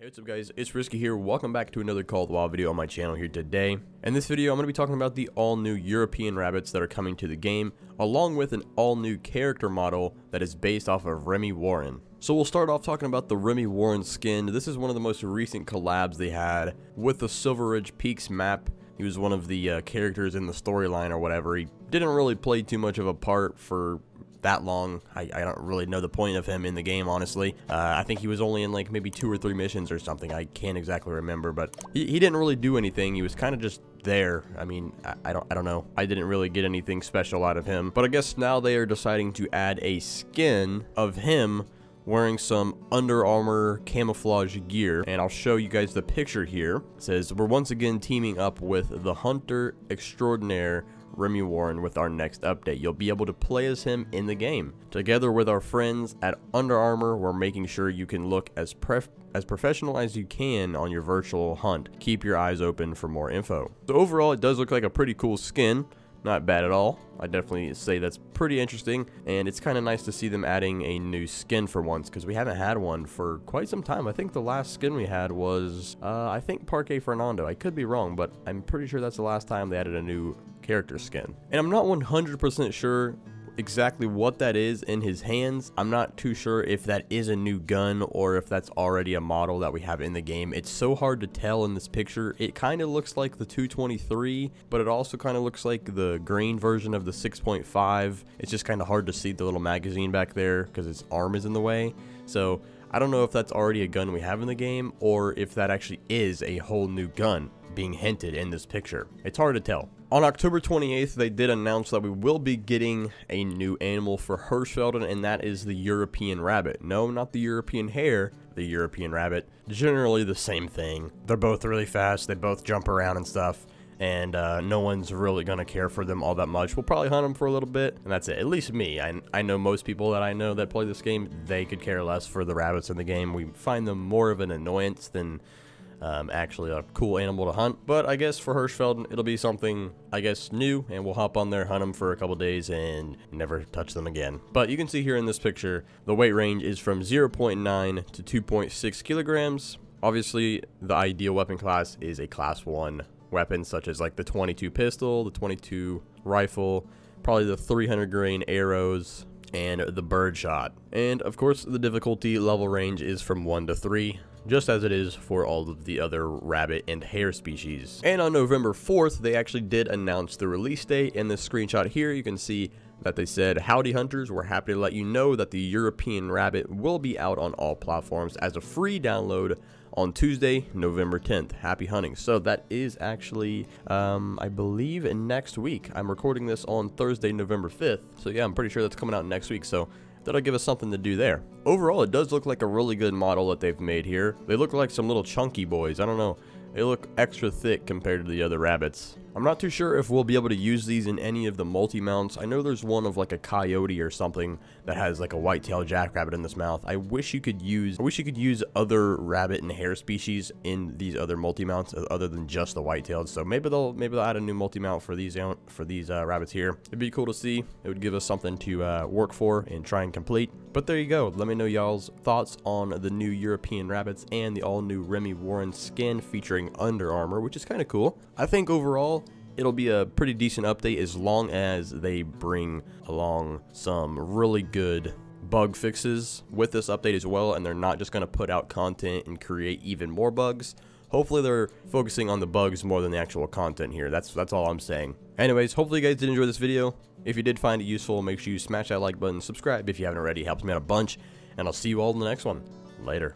Hey, what's up guys, it's Risky here. Welcome back to another Call of the Wild video on my channel here today. In this video, I'm going to be talking about the all-new European rabbits that are coming to the game, along with an all-new character model that is based off of Remy Warren. So we'll start off talking about the Remy Warren skin. This is one of the most recent collabs they had with the Silver Ridge Peaks map. He was one of the characters in the storyline or whatever. He didn't really play too much of a part for that long. I don't really know the point of him in the game, honestly. I think he was only in like maybe 2 or 3 missions or something. I can't exactly remember, but he didn't really do anything. He was kind of just there. I mean, I don't know. I didn't really get anything special out of him, but I guess now they are deciding to add a skin of him wearing some Under Armour camouflage gear, and I'll show you guys the picture here. It says, we're once again teaming up with the hunter extraordinaire Remy Warren with our next update. You'll be able to play as him in the game. Together with our friends at Under Armour, we're making sure you can look as professional as you can on your virtual hunt. Keep your eyes open for more info. So overall, it does look like a pretty cool skin. Not bad at all. I definitely say that's pretty interesting, and it's kind of nice to see them adding a new skin for once, because we haven't had one for quite some time. I think the last skin we had was, I think Parkour Fernando. I could be wrong, but I'm pretty sure that's the last time they added a new character skin. And I'm not 100% sure exactly what that is in his hands. I'm not too sure if that is a new gun or if that's already a model that we have in the game. It's so hard to tell in this picture. It kind of looks like the 223, but it also kind of looks like the green version of the 6.5. It's just kind of hard to see the little magazine back there because his arm is in the way. So I don't know if that's already a gun we have in the game or if that actually is a whole new gun being hinted in this picture. It's hard to tell. On October 28th, they did announce that we will be getting a new animal for Hirschfelden, and that is the European rabbit. No, not the European hare, the European rabbit. Generally the same thing. They're both really fast. They both jump around and stuff, and no one's really going to care for them all that much. We'll probably hunt them for a little bit, and that's it. At least me. I know most people that I know that play this game, they could care less for the rabbits in the game. We find them more of an annoyance than actually a cool animal to hunt, but I guess for Hirschfelden it'll be something I guess new, and we'll hop on there, hunt them for a couple days, and never touch them again. But you can see here in this picture the weight range is from 0.9 to 2.6 kilograms. Obviously the ideal weapon class is a class 1 weapon, such as like the .22 pistol, the .22 rifle, probably the 300 grain arrows, and the bird shot. And of course the difficulty level range is from 1 to 3, just as it is for all of the other rabbit and hare species. And on November 4th, they actually did announce the release date. In this screenshot here, you can see that they said, "Howdy hunters, we're happy to let you know that the European rabbit will be out on all platforms as a free download on Tuesday, November 10th. Happy hunting." So that is actually, I believe, next week. I'm recording this on Thursday, November 5th. So yeah, I'm pretty sure that's coming out next week. So that'll give us something to do there. Overall, it does look like a really good model that they've made here. They look like some little chunky boys. I don't know. They look extra thick compared to the other rabbits. I'm not too sure if we'll be able to use these in any of the multi-mounts. I know there's one of like a coyote or something that has like a white-tailed jackrabbit in this mouth. I wish you could use other rabbit and hare species in these other multi-mounts other than just the white-tailed. So maybe they'll add a new multi-mount for these rabbits here. It'd be cool to see. It would give us something to work for and try and complete. But there you go. Let me know y'all's thoughts on the new European rabbits and the all-new Remy Warren skin featuring Under Armour, which is kind of cool. I think overall, it'll be a pretty decent update as long as they bring along some really good bug fixes with this update as well, and they're not just going to put out content and create even more bugs. Hopefully they're focusing on the bugs more than the actual content here. That's all I'm saying. Anyways, hopefully you guys did enjoy this video. If you did find it useful, make sure you smash that like button, subscribe if you haven't already. It helps me out a bunch, and I'll see you all in the next one. Later.